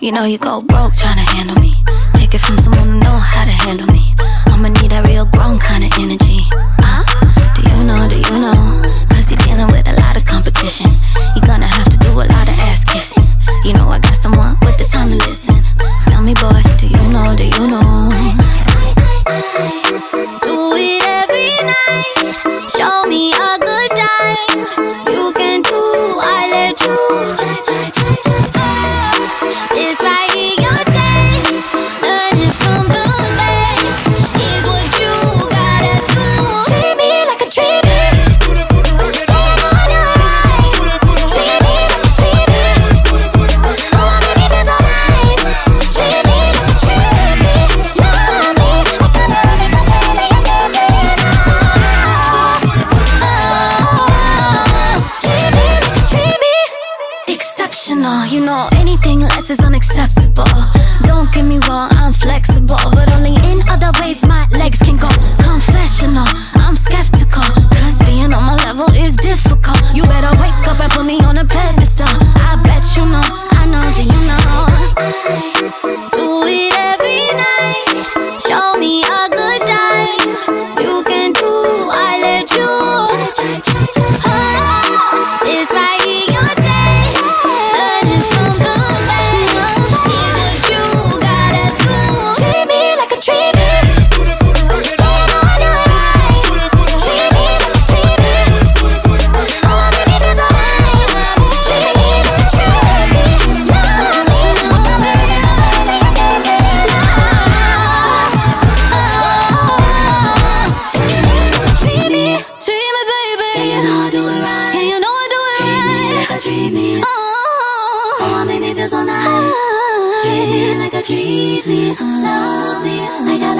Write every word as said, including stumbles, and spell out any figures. You know you go broke tryna handle me. Take it from someone who know how to handle me. I'ma need that real grown kind of energy. Ah, uh, do you know, do you know? Cause you're dealing with a lot of competition. You're gonna have to do a lot of ass kissing. You know I got someone with the time to listen. Tell me boy, do you know, do you know? Do it every night. Show me a good time. You can do, I let you. This right here, your taste. Learn it from the best. Here's what you gotta do. Treat me like a treaty. Game on your right. Treat me like a treaty. I wanna be this all night. Treat me like a treaty. Love me like a baby, like a baby, like a baby. Oh, oh, treat me like a treaty. Exceptional, you know. Anything less is unacceptable. Don't get me wrong, I'm flexible, but only in other ways my legs can go. Confessional, I'm skeptical, cause being on my level is difficult. You better wake up and put me on a pedestal. I bet you know, I know, do you know? Do it every night. Show me a good time. You can do, I let you. Oh, this right here. Treat me, love me, like I